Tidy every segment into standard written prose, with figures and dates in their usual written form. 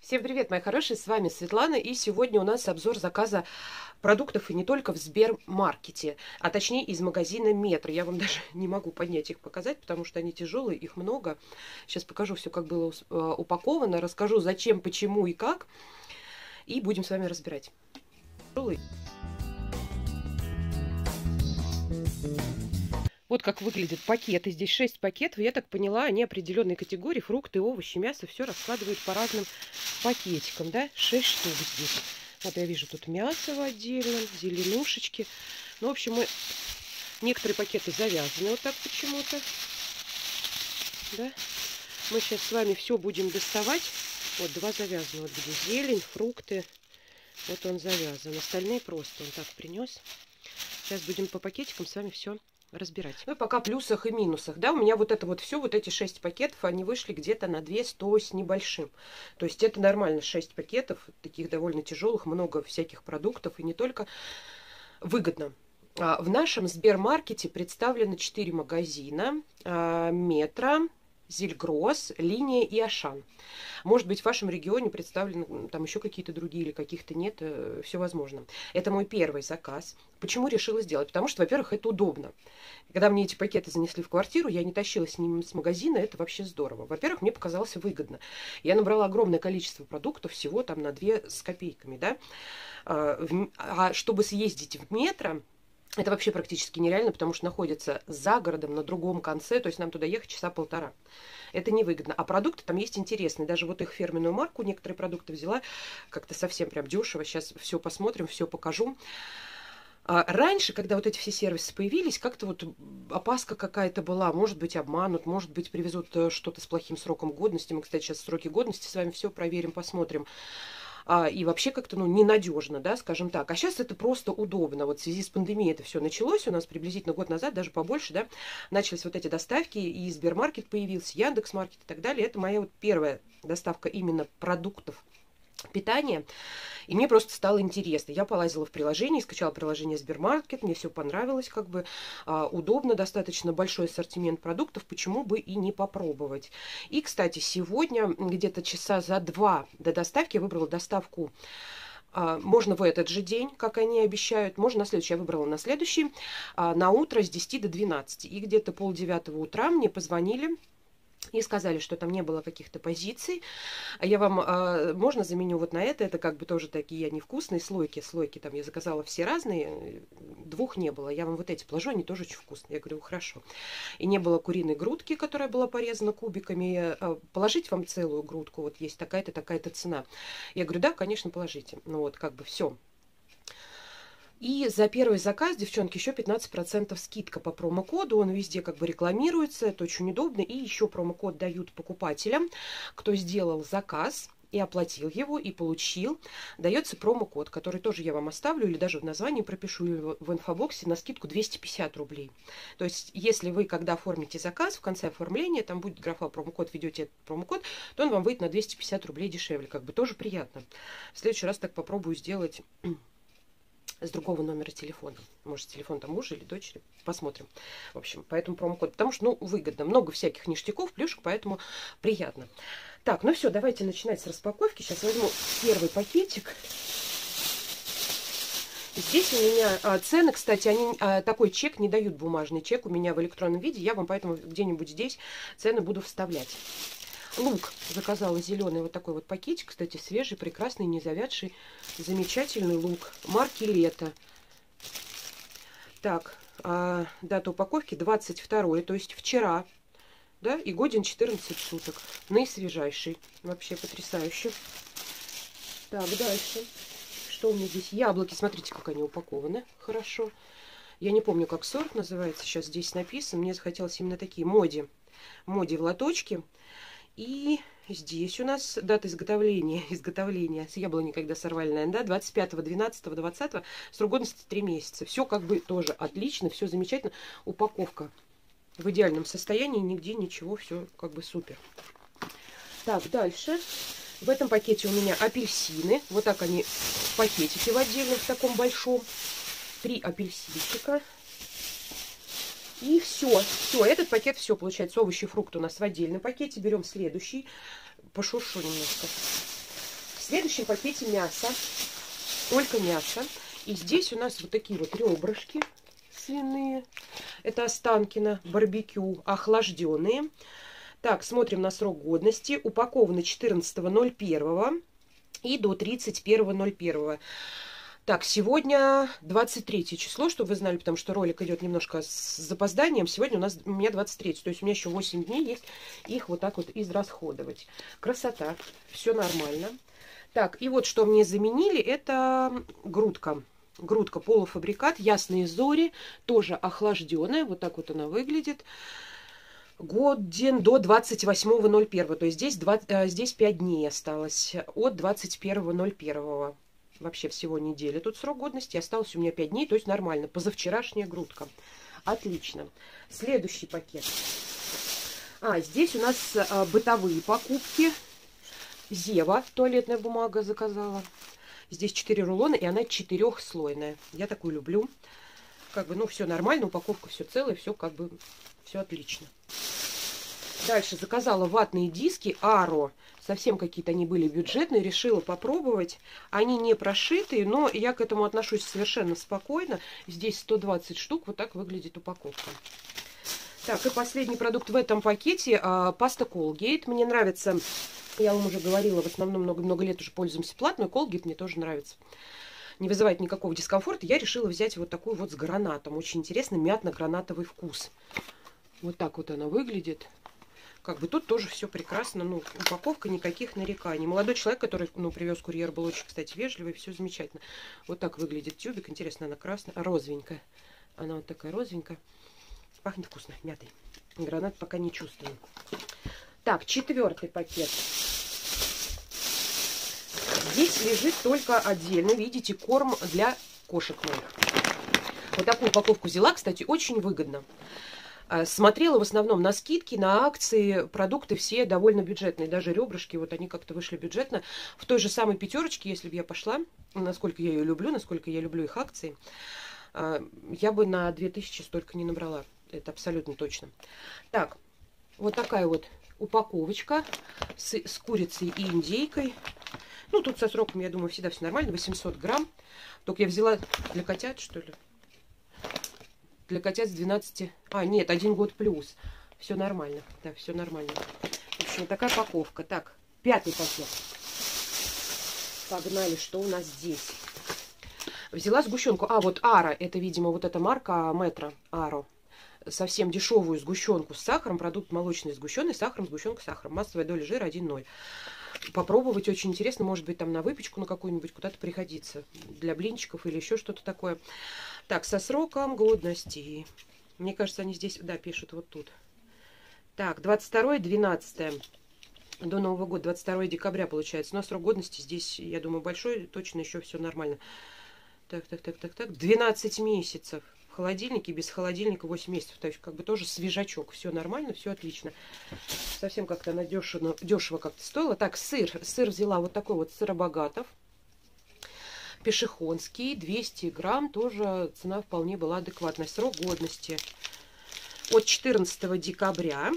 Всем привет, мои хорошие, с вами Светлана, и сегодня у нас обзор заказа продуктов и не только в Сбермаркете, а точнее из магазина Метро. Я вам даже не могу поднять их показать, потому что они тяжелые, их много. Сейчас покажу все, как было упаковано, расскажу зачем, почему и как, и будем с вами разбирать. Вот как выглядят пакеты. Здесь 6 пакетов. Я так поняла, они определенной категории. Фрукты, овощи, мясо. Все раскладывают по разным пакетикам. Да? 6 штук здесь. Вот я вижу тут мясо в отдельном, зеленушечки. Ну, в общем, некоторые пакеты завязаны вот так почему-то. Да? Мы сейчас с вами все будем доставать. Вот два завязаны. Вот где зелень, фрукты. Вот он завязан. Остальные просто он так принес. Сейчас будем по пакетикам с вами все разбирать. Ну и пока о плюсах и минусах. Да, у меня вот это вот все, вот эти 6 пакетов, они вышли где-то на 2100 с небольшим. То есть это нормально, 6 пакетов, таких довольно тяжелых, много всяких продуктов, и не только, выгодно. В нашем Сбермаркете представлено 4 магазина: Метро, Зельгрос, Линия и Ашан. Может быть, в вашем регионе представлены там еще какие-то другие или каких-то нет, все возможно. Это мой первый заказ. Почему решила сделать? Потому что, во-первых, это удобно. Когда мне эти пакеты занесли в квартиру, я не тащилась с ними с магазина, это вообще здорово. Во-первых, мне показалось выгодно. Я набрала огромное количество продуктов, всего там на 2 с копейками, да. А чтобы съездить в Метро, это вообще практически нереально, потому что находится за городом, на другом конце, то есть нам туда ехать часа полтора. Это невыгодно. А продукты там есть интересные. Даже вот их фирменную марку, некоторые продукты взяла, как-то совсем прям дешево. Сейчас все посмотрим, все покажу. Раньше, когда вот эти все сервисы появились, как-то вот опаска какая-то была. Может быть, обманут, может быть, привезут что-то с плохим сроком годности. Мы, кстати, сейчас сроки годности с вами все проверим, посмотрим. И вообще как-то, ну, ненадежно, да, скажем так. А сейчас это просто удобно. Вот в связи с пандемией это все началось. У нас приблизительно год назад, даже побольше, да, начались вот эти доставки. И Сбермаркет появился, Яндекс-маркет и так далее. Это моя вот первая доставка именно продуктов питания. И мне просто стало интересно. Я полазила в приложении, скачала приложение Сбермаркет. Мне все понравилось, как бы удобно, достаточно большой ассортимент продуктов. Почему бы и не попробовать? И, кстати, сегодня где-то часа за 2 до доставки я выбрала доставку. Можно в этот же день, как они обещают, можно на следующий. Я выбрала на следующий, на утро с 10 до 12. И где-то 8:30 утра мне позвонили и сказали, что там не было каких-то позиций. А я вам, можно заменю вот на это как бы тоже такие невкусные слойки. Слойки там я заказала все разные, 2 не было. Я вам вот эти положу, они тоже очень вкусные. Я говорю, хорошо. И не было куриной грудки, которая была порезана кубиками. Положить вам целую грудку, вот есть такая-то, такая-то цена. Я говорю, да, конечно, положите. Ну вот, как бы все. И за первый заказ, девчонки, еще 15% скидка по промокоду. Он везде как бы рекламируется, это очень удобно. И еще промокод дают покупателям, кто сделал заказ и оплатил его, и получил. Дается промокод, который тоже я вам оставлю, или даже в названии пропишу, или в инфобоксе, на скидку 250 рублей. То есть, если вы, когда оформите заказ, в конце оформления, там будет графа промокод, введете этот промокод, то он вам выйдет на 250 рублей дешевле. Как бы тоже приятно. В следующий раз так попробую сделать с другого номера телефона. Может, телефон там мужа или дочери. Посмотрим. В общем, поэтому промокод. Потому что, ну, выгодно. Много всяких ништяков, плюшек, поэтому приятно. Так, ну все, давайте начинать с распаковки. Сейчас возьму первый пакетик. Здесь у меня цены, кстати, они такой чек не дают, бумажный чек у меня в электронном виде. Я вам поэтому где-нибудь здесь цены буду вставлять. Лук заказала зеленый, вот такой вот пакетик, кстати, свежий, прекрасный, не завядший, замечательный лук марки Лето. Так, дата упаковки 22, то есть вчера, да, и годен 14 суток, наисвежайший, вообще потрясающий. Так, дальше, что у меня здесь? Яблоки, смотрите, как они упакованы, хорошо. Я не помню, как сорт называется, сейчас здесь написано, мне захотелось именно такие моди в лоточке. И здесь у нас дата изготовления с яблони, когда сорвали, наверное, да, 25-12-20, срок годности 3 месяца. Все как бы тоже отлично, все замечательно. Упаковка в идеальном состоянии, нигде ничего, все как бы супер. Так, дальше. В этом пакете у меня апельсины. Вот так они в пакетике в отдельном, в таком большом. 3 апельсинчика. И все, этот пакет, все, получается, овощи и фрукты у нас в отдельном пакете. Берем следующий, пошуршу немножко. Следующим попейте мясо. Только мясо. И здесь у нас вот такие вот ребрышки свиные. Это Останкино барбекю, охлажденные. Так, смотрим на срок годности. Упаковано 14.01 и до 31.01. Так, сегодня 23 число, чтобы вы знали, потому что ролик идет немножко с запозданием. Сегодня у меня 23, то есть у меня еще 8 дней есть их вот так вот израсходовать. Красота, все нормально. Так, и вот что мне заменили, это грудка. Грудка полуфабрикат, ясные зори, тоже охлажденная. Вот так вот она выглядит. Годен до 28.01, то есть здесь 5 дней осталось от 21.01. Вообще всего недели тут срок годности, осталось у меня 5 дней, то есть нормально. Позавчерашняя грудка. Отлично. Следующий пакет. А, здесь у нас бытовые покупки. Зева, туалетная бумага, заказала. Здесь 4 рулона, и она 4-слойная. Я такую люблю. Как бы, ну, все нормально, упаковка все целая, все как бы, все отлично. Дальше заказала ватные диски Аро. Совсем какие-то они были бюджетные, решила попробовать. Они не прошитые, но я к этому отношусь совершенно спокойно. Здесь 120 штук, вот так выглядит упаковка. Так, и последний продукт в этом пакете, паста Colgate. Мне нравится, я вам уже говорила, в основном много-много лет уже пользуемся платной, Colgate мне тоже нравится. Не вызывает никакого дискомфорта. Я решила взять вот такую вот с гранатом. Очень интересный мятно-гранатовый вкус. Вот так вот она выглядит. Как бы тут тоже все прекрасно. Ну, упаковка, никаких нареканий. Молодой человек, который, ну, привез курьер, был очень, кстати, вежливый. Все замечательно. Вот так выглядит тюбик. Интересно, она красная. Розовенькая. Она вот такая розовенькая. Пахнет вкусно, мятой. Гранат пока не чувствую. Так, 4-й пакет. Здесь лежит только отдельно, видите, корм для кошек моих. Вот такую упаковку взяла, кстати, очень выгодно. Смотрела в основном на скидки, на акции, продукты все довольно бюджетные. Даже ребрышки, вот они как-то вышли бюджетно. В той же самой пятерочке, если бы я пошла, насколько я ее люблю, насколько я люблю их акции, я бы на 2000 столько не набрала. Это абсолютно точно. Так, вот такая вот упаковочка с курицей и индейкой. Ну, тут со сроком, я думаю, всегда все нормально. 800 грамм. Только я взяла для котят, что ли? Для котят с 12... А, нет, 1 год плюс. Все нормально. Да, все нормально. В общем, такая упаковка. Так, 5-й пакет. Погнали, что у нас здесь. Взяла сгущенку. А, вот Аро. Это, видимо, вот эта марка Метро. Аро. Совсем дешевую сгущенку с сахаром. Продукт молочный сгущенный. Сахаром, сгущенка с сахаром. Массовая доля жира 1,0. Попробовать очень интересно, может быть, там на выпечку на какую-нибудь куда-то приходится, для блинчиков или еще что-то такое. Так, со сроком годности. Мне кажется, они здесь, да, пишут вот тут. Так, 22-12. До Нового года, 22 декабря получается. Но срок годности здесь, я думаю, большой, точно еще все нормально. Так. 12 месяцев. В холодильнике, без холодильника 8 месяцев. То есть, как бы тоже свежачок. Все нормально, все отлично. Совсем как-то она дешево как-то стоила. Так, сыр. Сыр взяла вот такой вот Сыробогатов. Пешехонский. 200 грамм. Тоже цена вполне была адекватная. Срок годности от 14 декабря.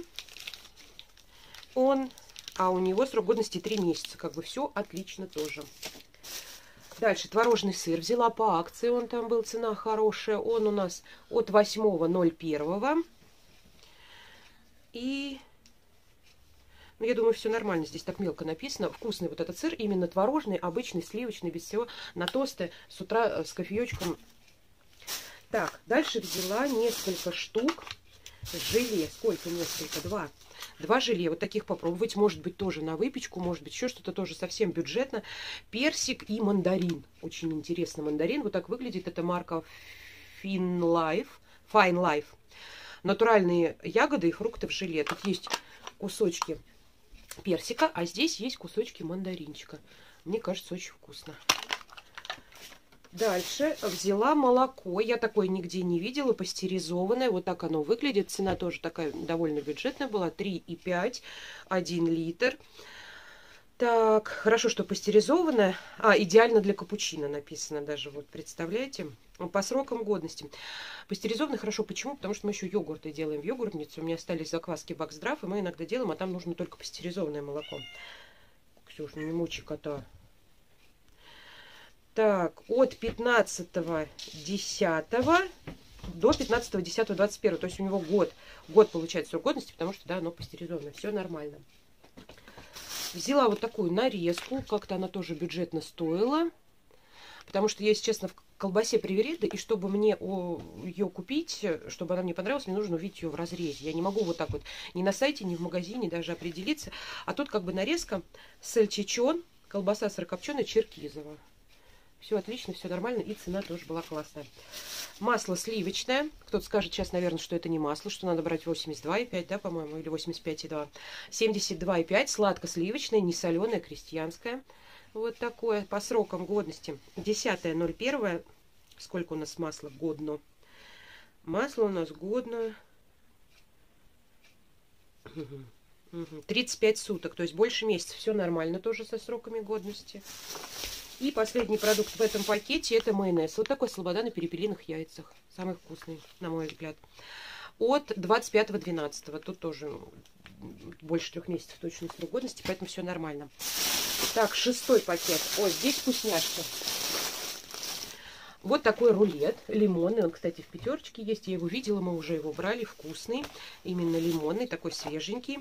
А у него срок годности 3 месяца. Как бы все отлично тоже. Дальше творожный сыр взяла по акции, он там был, цена хорошая. Он у нас от 8.01. И, ну, я думаю, все нормально, здесь так мелко написано. Вкусный вот этот сыр, именно творожный, обычный, сливочный, без всего, на тосты с утра с кофеечком. Так, дальше взяла несколько штук желе. Сколько? Несколько? 2. 2 желе, вот таких попробовать, может быть, тоже на выпечку, может быть, еще что-то, тоже совсем бюджетно. Персик и мандарин. Очень интересный мандарин, вот так выглядит. Это марка Fine Life. Натуральные ягоды и фрукты в желе. Тут есть кусочки персика, а здесь есть кусочки мандаринчика. Мне кажется, очень вкусно. Дальше взяла молоко. Я такое нигде не видела. Пастеризованное. Вот так оно выглядит. Цена тоже такая довольно бюджетная была. 3,5. 1 литр. Так, хорошо, что пастеризованное. А, идеально для капучино написано даже. Вот, представляете? По срокам годности. Пастеризованное хорошо. Почему? Потому что мы еще йогурты делаем в йогуртницу. У меня остались закваски Баксдраф, и мы иногда делаем, а там нужно только пастеризованное молоко. Ксюш, не мучи кота. Так, от 15.10 до 15.10.21. То есть у него год. Год получается срок годности, потому что, да, оно пастеризовано. Все нормально. Взяла вот такую нарезку. Как-то она тоже бюджетно стоила. Потому что я, если честно, в колбасе привереда, и чтобы мне ее купить, чтобы она мне понравилась, мне нужно увидеть ее в разрезе. Я не могу вот так вот ни на сайте, ни в магазине даже определиться. А тут как бы нарезка сальчичон, колбаса сырокопченая, черкизова. Все отлично, все нормально, и цена тоже была классная. Масло сливочное. Кто-то скажет сейчас, наверное, что это не масло, что надо брать 82,5, да, по-моему, или 85,2. 72,5, сладко-сливочное, несоленое, крестьянское. Вот такое. По срокам годности 10.01. Сколько у нас масла годно? Масло у нас годно 35 суток, то есть больше месяца. Все нормально тоже со сроками годности. И последний продукт в этом пакете — это майонез. Вот такой слобода на перепелиных яйцах. Самый вкусный, на мой взгляд. От 25.12. Тут тоже больше 3 месяцев точно срок годности, поэтому все нормально. Так, 6-й пакет. О, здесь вкусняшка. Вот такой рулет лимонный. Он, кстати, в пятерочке есть. Я его видела, мы уже его брали. Вкусный. Именно лимонный, такой свеженький.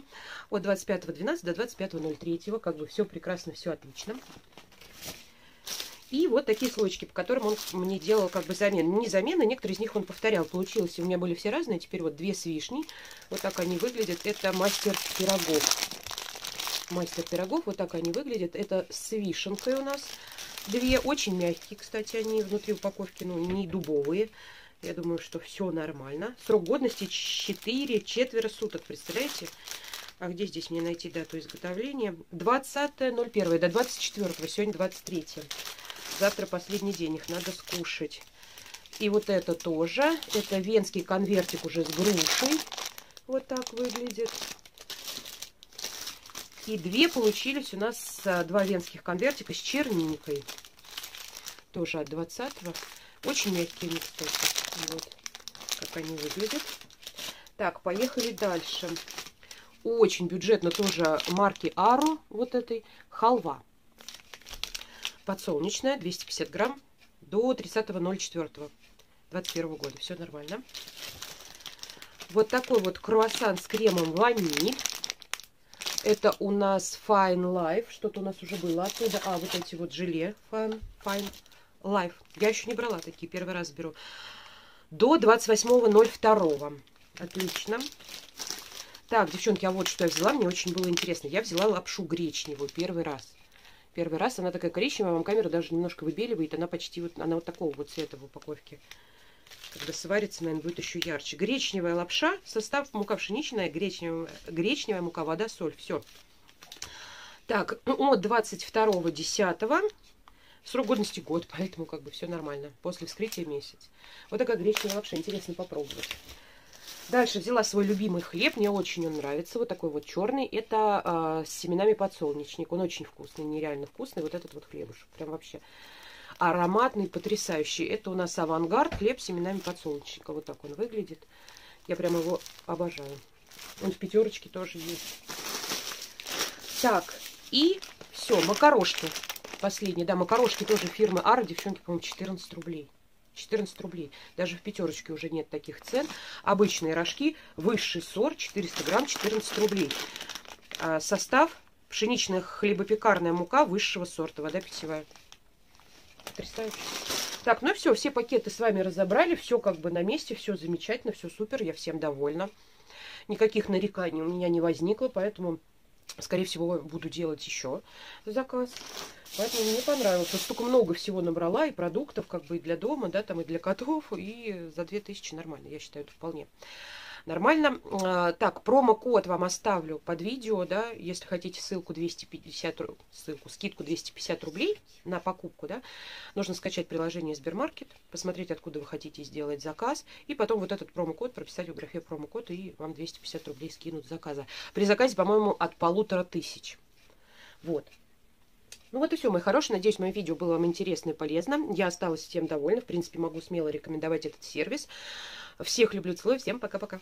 От 25.12 до 25.03. Как бы все прекрасно, все отлично. И вот такие слоечки, по которым он мне делал как бы замену. Не замены, некоторые из них он повторял. Получилось, у меня были все разные. Теперь вот 2 с вишней. Вот так они выглядят. Это мастер пирогов. Мастер пирогов. Вот так они выглядят. Это с вишенкой у нас. 2 очень мягкие, кстати, они внутри упаковки, ну, не дубовые. Я думаю, что все нормально. Срок годности 4 суток, представляете? А где здесь мне найти дату изготовления? 20.01 до 24. Сегодня 23. Завтра последний день, их надо скушать. И вот это тоже. Это венский конвертик уже с грушей. Вот так выглядит. И 2 получились у нас, 2 венских конвертика с черникой. Тоже от 20-го. Очень мягкие они, кстати. Вот как они выглядят. Так, поехали дальше. Очень бюджетно тоже марки Аро. Вот этой халва. Подсолнечная, 250 грамм до 30.04.21 года. Все нормально. Вот такой вот круассан с кремом ваниль. Это у нас Fine Life. Что-то у нас уже было оттуда. А, вот эти вот желе Fine Life. Я еще не брала такие, первый раз беру. До 28.02. Отлично. Так, девчонки, а вот что я взяла. Мне очень было интересно. Я взяла лапшу гречневую первый раз. Первый раз. Она такая коричневая. Вам камера даже немножко выбеливает. Она почти вот, она вот такого вот цвета в упаковке. Когда сварится, наверное, будет еще ярче. Гречневая лапша, состав: мука пшеничная, гречневая мука, вода, соль. Все. Так, от 22.10. Срок годности год, поэтому как бы все нормально. После вскрытия месяц. Вот такая гречневая лапша. Интересно попробовать. Дальше взяла свой любимый хлеб. Мне очень он нравится. Вот такой вот черный. Это с семенами подсолнечник. Он очень вкусный, нереально вкусный. Вот этот вот хлебушек. Прям вообще... ароматный, потрясающий. Это у нас Авангард, хлеб с семенами подсолнечника. Вот так он выглядит. Я прям его обожаю. Он в пятерочке тоже есть. Так, и все, макарошки. Последние, да, макарошки тоже фирмы Аро. Девчонки, по-моему, 14 рублей. 14 рублей. Даже в пятерочке уже нет таких цен. Обычные рожки, высший сорт, 400 грамм, 14 рублей. Состав: пшеничная хлебопекарная мука высшего сорта, вода питьевая. Потрясающе. Так, ну и все, все пакеты с вами разобрали, все как бы на месте, все замечательно, все супер, я всем довольна. Никаких нареканий у меня не возникло, поэтому, скорее всего, буду делать еще заказ. Поэтому мне понравилось. Вот столько много всего набрала, и продуктов, как бы и для дома, да, там и для котов, и за 2000 нормально, я считаю, это вполне нормально. Так, промокод вам оставлю под видео, да, если хотите ссылку 250 рублей на покупку, да, нужно скачать приложение Сбермаркет, посмотреть, откуда вы хотите сделать заказ, и потом вот этот промокод прописать в графе промокод, и вам 250 рублей скинут с заказа. При заказе, по-моему, от 1500. Вот. Ну вот и все, мои хорошие. Надеюсь, мое видео было вам интересно и полезно. Я осталась всем довольна. В принципе, могу смело рекомендовать этот сервис. Всех люблю, целую. Всем пока-пока.